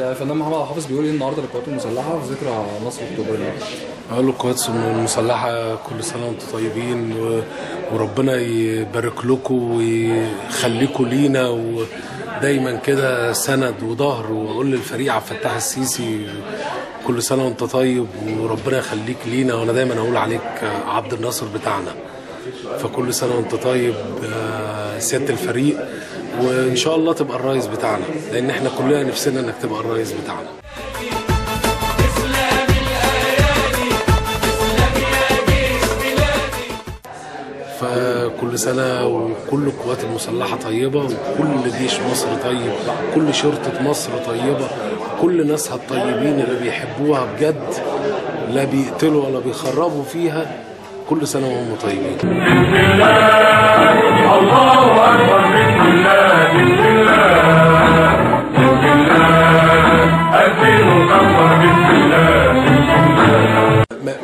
الفنان محمد عبد الحافظ بيقول ايه النهارده للقوات المسلحه في ذكرى نصر اكتوبر النهارده؟ اقول للقوات المسلحه كل سنه وانتم طيبين وربنا يبارك لكم ويخليكم لينا ودايما كده سند وظهر، واقول للفريق عبد الفتاح السيسي كل سنه وانت طيب وربنا يخليك لينا، وانا دايما اقول عليك عبد الناصر بتاعنا، فكل سنه وانت طيب سياده الفريق، وان شاء الله تبقى الرئيس بتاعنا لان احنا كلنا نفسنا انك تبقى الرئيس بتاعنا. فكل سنه وكل القوات المسلحه طيبه، وكل جيش مصر طيب، كل شرطه مصر طيبه، كل ناسها الطيبين اللي بيحبوها بجد لا بيقتلوا ولا بيخربوا فيها، كل سنه وهم طيبين. الله اكبر.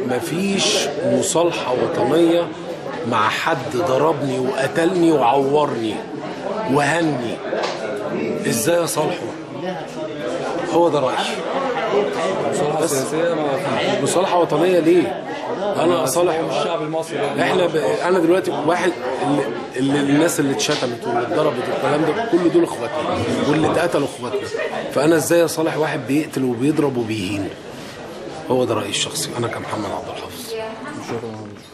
مفيش مصالحة وطنية مع حد ضربني وقتلني وعورني وهني، ازاي اصالحه؟ هو ده رأيي. مصالحة سياسية مصالحة وطنية ليه؟ انا اصالح الشعب المصري احنا انا دلوقتي واحد اللي الناس اللي اتشتمت واللي اتضربت والكلام ده كل دول اخواتنا واللي اتقتلوا اخواتنا، فانا ازاي اصالح واحد بيقتل وبيضرب وبيهين؟ هو ده رأيي الشخصي انا كمحمد عبد الحافظ.